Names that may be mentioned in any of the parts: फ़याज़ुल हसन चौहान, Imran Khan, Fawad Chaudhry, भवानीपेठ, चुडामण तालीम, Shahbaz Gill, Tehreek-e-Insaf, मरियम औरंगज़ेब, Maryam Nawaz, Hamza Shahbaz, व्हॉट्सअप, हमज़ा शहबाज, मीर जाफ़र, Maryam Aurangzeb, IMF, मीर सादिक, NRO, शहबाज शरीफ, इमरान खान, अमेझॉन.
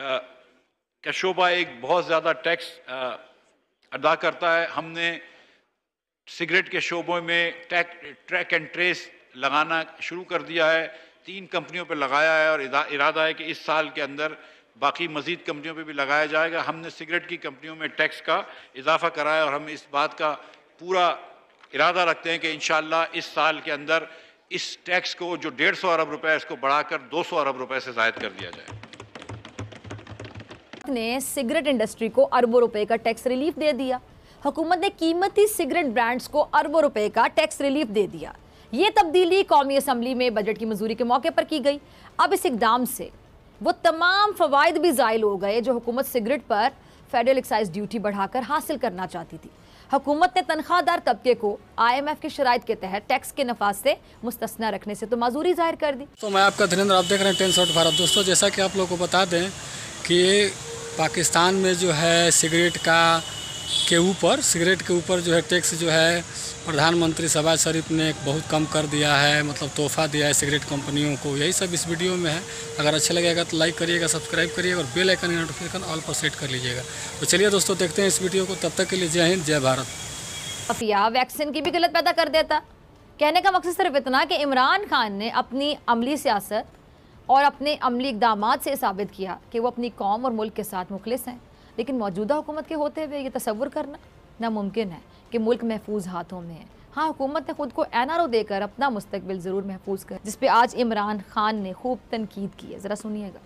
का शोबा एक बहुत ज़्यादा टैक्स अदा करता है। हमने सिगरेट के शोबों में ट्रैक एंड ट्रेस लगाना शुरू कर दिया है, 3 कंपनियों पर लगाया है और इरादा है कि इस साल के अंदर बाकी मज़ीद कंपनियों पर भी लगाया जाएगा। हमने सिगरेट की कंपनियों में टैक्स का इजाफा करा है और हम इस बात का पूरा इरादा रखते हैं कि इंशाअल्लाह इस साल के अंदर इस टैक्स को जो 150 अरब रुपए इसको बढ़ाकर 200 अरब रुपए से ज़ायद कर दिया जाए। ने सिगरेट इंडस्ट्री को अरबों रुपए का टैक्स रिलीफ दे दिया, हुकूमत ने कीमती सिगरेट ब्रांड्स को अरबों रुपए का टैक्स रिलीफ दे दिया। ये तब्दीली कौमी असम्बली में बजट की मंजूरी के मौके पर की गई। अब इस इकदाम से वो तमाम फ़वाइद भी ज़ायल हो गए जो हुकूमत सिगरेट पर फेडरल एक्साइज ड्यूटी बढ़ाकर हासिल करना चाहती थी। हुकूमत ने तनख्वाहदार तबके को IMF की शराइत के तहत टैक्स के नफाज से मुस्तना रखने से तो माजूरी जाहिर कर दी। तो मैं आपका धीरेन्द्र, आप देख रहे हैं 10 भारत। दोस्तों, जैसा कि आप लोग को बता दें कि पाकिस्तान में जो है सिगरेट के ऊपर जो है टैक्स जो है प्रधानमंत्री शहबाज शरीफ ने बहुत कम कर दिया है, मतलब तोहफा दिया है सिगरेट कंपनियों को। यही सब इस वीडियो में है। अगर अच्छा लगेगा तो लाइक करिएगा, सब्सक्राइब करिएगा और बेल आइकन का नोटिफिकेशन ऑल पर सेट कर लीजिएगा। तो चलिए दोस्तों, देखते हैं इस वीडियो को। तब तक के लिए जय हिंद, जय भारत। अफिया वैक्सीन की भी किल्लत पैदा कर देता। कहने का मकसद सिर्फ इतना कि इमरान खान ने अपनी अमली सियासत और अपने अमली इकदामात से साबित किया कि वो अपनी कौम और मुल्क के साथ मुखलिस हैं, लेकिन मौजूदा हुकूमत के होते हुए ये तसव्वुर करना नामुमकिन है कि मुल्क महफूज हाथों में है। हाँ, हुकूमत ने ख़ुद को NRO देकर अपना मुस्तकबिल ज़रूर महफूज कर, जिस पे आज इमरान खान ने खूब तनकीद की है। ज़रा सुनिएगा।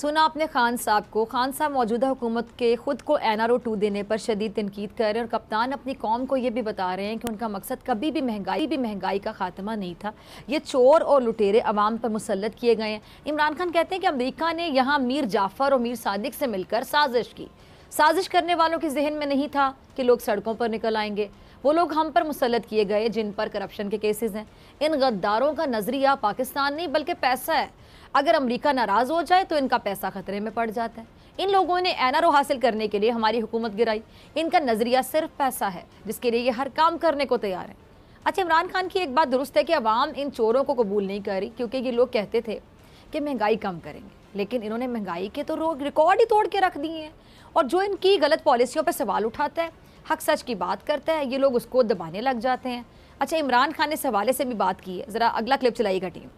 सुना आपने खान साहब को। खान साहब मौजूदा हुकूमत के ख़ुद को NRO 2 देने पर शदीद तनकीद कर रहे हैं और कप्तान अपनी कौम को ये भी बता रहे हैं कि उनका मकसद कभी भी महंगाई का खात्मा नहीं था। ये चोर और लुटेरे अवाम पर मुसलत किए गए हैं। इमरान खान कहते हैं कि अमेरिका ने यहाँ मीर जाफ़र और मीर सादिक से मिलकर साजिश की। साजिश करने वालों के जहन में नहीं था कि लोग सड़कों पर निकल आएंगे। वो लोग हम पर मुसलत किए गए जिन पर करप्शन के केसेस हैं। इन गद्दारों का नज़रिया पाकिस्तान नहीं बल्कि पैसा है। अगर अमेरिका नाराज़ हो जाए तो इनका पैसा खतरे में पड़ जाता है। इन लोगों ने NRO हासिल करने के लिए हमारी हुकूमत गिराई। इनका नज़रिया सिर्फ पैसा है जिसके लिए ये हर काम करने को तैयार है। अच्छा, इमरान खान की एक बात दुरुस्त है कि अवाम इन चोरों को कबूल नहीं कर रही, क्योंकि ये लोग कहते थे कि महंगाई कम करेंगे, लेकिन इन्होंने महंगाई के तो रिकॉर्ड ही तोड़ के रख दिए हैं। और जो इनकी गलत पॉलिसियों पर सवाल उठाता है, हक सच की बात करता है, ये लोग उसको दबाने लग जाते हैं। अच्छा, इमरान खान ने इस हवाले से भी बात की है। ज़रा अगला क्लिप चलाइएगा टीम।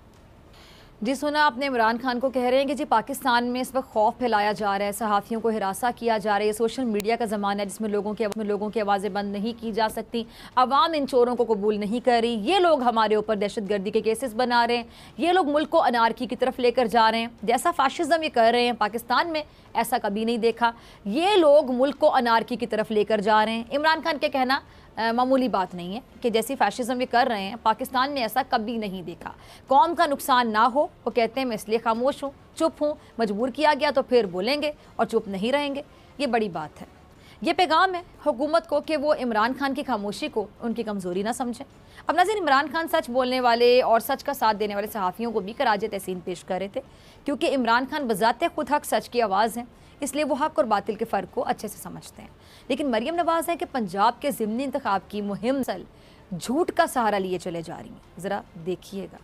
जी, सुना आपने इमरान खान को कह रहे हैं कि जी पाकिस्तान में इस वक्त खौफ फैलाया जा रहा है, सहाफ़ियों को हिरासा किया जा रहा है, सोशल मीडिया का ज़माना है जिसमें लोगों की आवाज़ें बंद नहीं की जा सकती। अवाम इन चोरों को कबूल नहीं कर रही। ये लोग हमारे ऊपर दहशतगर्दी के केसेस बना रहे हैं। ये लोग मुल्क को अनारकी की तरफ लेकर जा रहे हैं। जैसा फाशिज़म ये कर रहे हैं पाकिस्तान में ऐसा कभी नहीं देखा। ये लोग मुल्क को अनारकी की तरफ लेकर जा रहे हैं। इमरान खान के कहना मामूली बात नहीं है कि जैसी फैशिज़म ये कर रहे हैं पाकिस्तान में ऐसा कभी नहीं देखा। कौम का नुकसान ना हो, वो कहते हैं मैं इसलिए खामोश हूँ, चुप हूँ। मजबूर किया गया तो फिर बोलेंगे और चुप नहीं रहेंगे। ये बड़ी बात है। ये पैगाम है हुकूमत को कि वो इमरान खान की खामोशी को उनकी कमज़ोरी ना समझें। अब नाज़रीन, इमरान खान सच बोलने वाले और सच का साथ देने वाले सहाफ़ियों को भी कराजे तहसीन पेश कर रहे थे, क्योंकि इमरान खान बज़ाते खुद हक सच की आवाज़ हैं, इसलिए वो हक़ और बातिल के फ़र्क को अच्छे से समझते हैं। लेकिन मरीम नवाज़ है कि पंजाब के ज़िमनी इंतखाब की मुहिम सल झूठ का सहारा लिए चले जा रही हैं। ज़रा देखिएगा।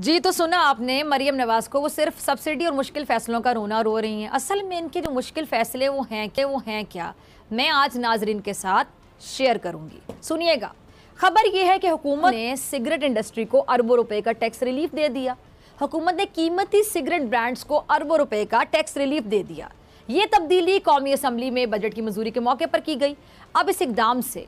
जी, तो सुना आपने मरीम नवाज़ को, वो सिर्फ सब्सिडी और मुश्किल फ़ैसलों का रोना रो रही हैं। असल में इनके जो मुश्किल फ़ैसले वो हैं क्या, मैं आज नाजरीन के साथ शेयर करूँगी। सुनिएगा। खबर यह है कि हुकूमत ने सिगरेट इंडस्ट्री को अरबों रुपए का टैक्स रिलीफ दे दिया। हुकूमत ने कीमती सिगरेट ब्रांड्स को अरबों रुपए का टैक्स रिलीफ दे दिया। ये तब्दीली कौमी असम्बली में बजट की मंजूरी के मौके पर की गई। अब इस इकदाम से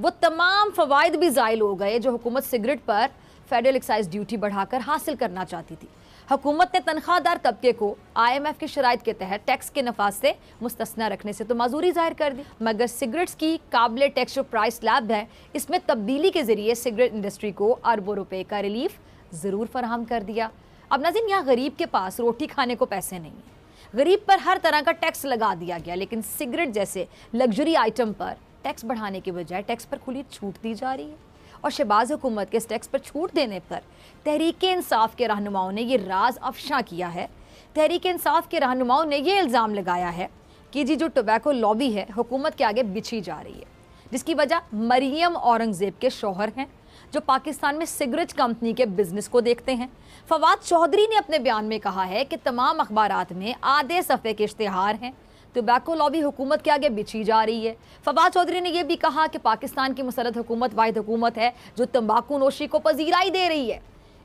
वो तमाम फ़वाइद भी ज़ायल हो गए जो हुकूमत सिगरेट पर फेडरल एक्साइज ड्यूटी बढ़ाकर हासिल करना चाहती थी। हुकूमत ने तनख्वाहदार तबके को IMF की शराइत के तहत टैक्स के नफाज से मुस्तना रखने से तो माजूरी जाहिर कर दी, मगर सिगरेट्स की काबिल टैक्स जो प्राइस स्लैब है, इसमें तब्दीली के ज़रिए सिगरेट इंडस्ट्री को अरबों रुपए का रिलीफ ज़रूर फराहम कर दिया। अब नाज़रीन, यहाँ गरीब के पास रोटी खाने को पैसे नहीं हैं। गरीब पर हर तरह का टैक्स लगा दिया गया, लेकिन सिगरेट जैसे लग्जरी आइटम पर टैक्स बढ़ाने के बजाय टैक्स पर खुली छूट दी जा रही है। और शहबाज हुकूमत के इस टैक्स पर छूट देने पर तहरीक-ए-इंसाफ के रहनुमाओं ने ये राज अफशा किया है। तहरीक-ए-इंसाफ के रहनुमाओं ने यह इल्ज़ाम लगाया है कि जी जो टोबैको लॉबी है हुकूमत के आगे बिछी जा रही है, जिसकी वजह मरीम औरंगज़ेब के शौहर हैं, जो पाकिस्तान में सिगरेट कंपनी के बिजनेस को देखते हैं। फवाद चौधरी ने अपने बयान में कहा है कि तमाम अखबारात में आधे सफ़े के इश्तिहार हैं, टोबैको लॉबी हुकूमत के आगे बिछी जा रही है। फवाद चौधरी ने यह भी कहा कि पाकिस्तान की मुसरत हुकूमत वाहिद हुकूमत है जो तंबाकू नोशी को पजीराई दे रही है।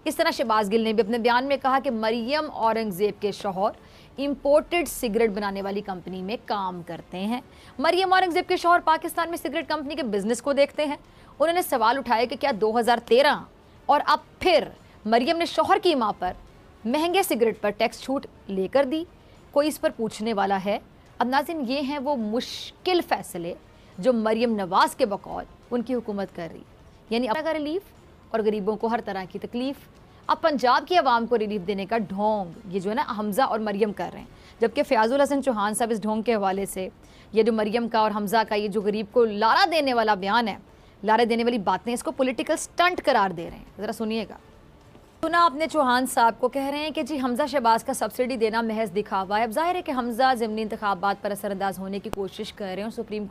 इस तरह शहबाज गिल ने भी अपने बयान में कहा कि मरियम औरंगज़ेब के शौहर इम्पोर्टेड सिगरेट बनाने वाली कंपनी में काम करते हैं। मरियम औरंगज़ेब के शौहर पाकिस्तान में सिगरेट कंपनी के बिजनेस को देखते हैं। उन्होंने सवाल उठाया कि क्या 2013 और अब फिर मरियम ने शौहर की मां पर महंगे सिगरेट पर टैक्स छूट लेकर दी? कोई इस पर पूछने वाला है? अब नाज़रीन, ये हैं वो मुश्किल फैसले जो मरियम नवाज़ के बकौल उनकी हुकूमत कर रही, यानी अपना रिलीफ और गरीबों को हर तरह की तकलीफ। अब पंजाब की आवाम को रिलीफ देने का ढोंग ये जो है ना हमज़ा और मरियम कर रहे हैं, जबकि फ़याज़ुल हसन चौहान साहब इस ढोंग के हवाले से ये जो मरियम का और हमज़ा का ये जो गरीब को लारा देने वाला बयान है, लारा देने वाली बातें, इसको पॉलिटिकल स्टंट करार दे रहे हैं। ज़रा सुनिएगा। सुना आपने चौहान साहब को कह रहे हैं कि जी हमज़ा शहबाज का सब्सिडी देना महज दिखावा है। अब जाहिर है कि हमज़ा ज़िमनी इंतखाबात पर असरअंदाज होने की कोशिश कर रहे हैं और सुप्रीम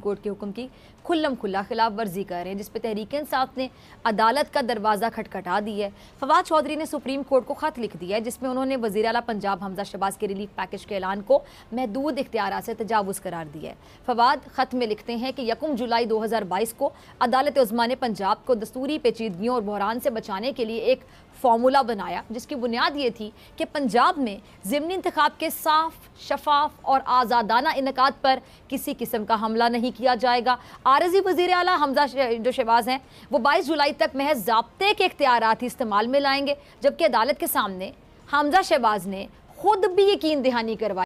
कोर्ट के हुक्म की खुल्लम खुल्ला खिलाफ वर्जी कर रहे हैं, जिस पर तहरीक-ए-इंसाफ ने अदालत का दरवाज़ा खटखटा दिया है। फवाद चौधरी ने सुप्रीम कोर्ट को ख़त लिख दिया है जिसमें उन्होंने वज़ीर आला पंजाब हमज़ा शहबाज के रिलीफ पैकेज के ऐलान को महदूद इख्तियार से तजावुज़ करार दिया है। फवाद ख़त में लिखते हैं कि 1 जुलाई 2022 को अदालत उज़्मा ने पंजाब को दस्तूरी पेचीदगियों और बहरान से बचाने के लिए एक फार्मूला बनाया जिसकी बुनियाद ये थी कि पंजाब में ज़िमनी इंतखाब के साफ, शफाफ और आज़ादाना इनकाद पर किसी किस्म का हमला नहीं किया जाएगा। आरज़ी वज़ीर आला हमज़ा जो शहबाज़ हैं वो 22 जुलाई तक महज ज़ाब्ते के इख्तियारात ही इस्तेमाल में लाएंगे, जबकि अदालत के सामने हमज़ा शहबाज़ ने खुद भी यकीन दहानी करवाई।